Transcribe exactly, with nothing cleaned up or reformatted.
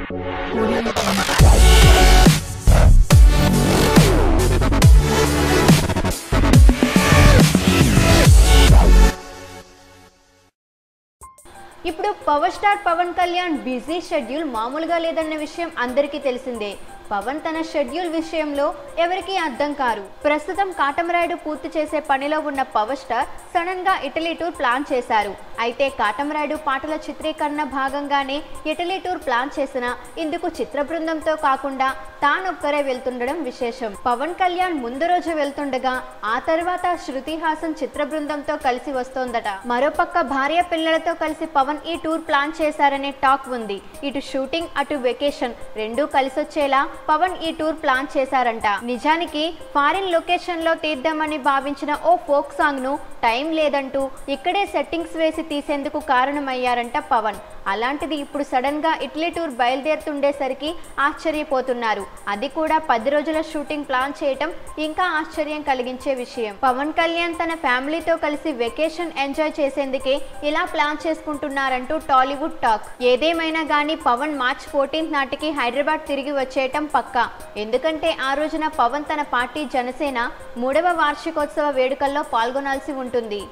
ఇప్పుడు power star Pawan Kalyan busy schedule మామూలుగా లేదన్న విషయం అందరికీ తెలిసిందే. పవన్ తన షెడ్యూల్ విషయంలో ఎవరికీ అర్థం కారు. ప్రస్తుతం కాటమరాయుడు పూర్తి చేసే పనిలో ఉన్న పవర్ స్టార్ సడన్ గా ఇటలీ టూర్ ప్లాన్ చేశారు. అయితే కాటమరాయుడు పాటల చిత్రీకరణ భాగంగానే ఇటలీ టూర్ ప్లాన్ చేసినా ఇందుకు చిత్ర బృందంతో కాకుండా తానొక్కరే వెళ్తుండడం విశేషం. పవన్ కళ్యాణ్ ముందు రోజు వెళ్తుండగా ఆ తర్వాత శృతి హాసన్ చిత్ర బృందంతో కలిసి వస్తోందట. మరోపక్క భార్య పిల్లలతో కలిసి పవన్ ఈ టూర్ ప్లాన్ చేశారనే టాక్ ఉంది. ఇటు షూటింగ్ అటు వెకేషన్ రెండూ కలిసొచ్చేలా పవన్ ఈ టూర్ ప్లాన్ చేశారంట. నిజానికి ఫారిన్ లొకేషన్ లో తీద్దామని భావించిన ఓ ఫోక్ సాంగ్ ను టైం లేదంటూ ఇక్కడే సెట్టింగ్స్ వేసి తీసేందుకు కారణమయ్యారంట పవన్. అలాంటిది ఇప్పుడు సడన్ గా ఇటలీ టూర్ బయలుదేరుతుండేసరికి ఆశ్చర్యపోతున్నారు. అది కూడా పది రోజుల షూటింగ్ ప్లాన్ చేయటం ఇంకా ఆశ్చర్యం కలిగించే విషయం. పవన్ కళ్యాణ్ తన ఫ్యామిలీతో కలిసి వెకేషన్ ఎంజాయ్ చేసేందుకే ఇలా ప్లాన్ చేసుకుంటున్నారంటూ టాలీవుడ్ టాక్. ఏదేమైనా కానీ పవన్ మార్చ్ ఫోర్టీన్త్ నాటికి హైదరాబాద్ తిరిగి వచ్చేయటం పక్కా. ఎందుకంటే ఆ రోజున పవన్ తన పార్టీ జనసేన మూడవ వార్షికోత్సవ వేడుకల్లో పాల్గొనాల్సి ఉంటుంది.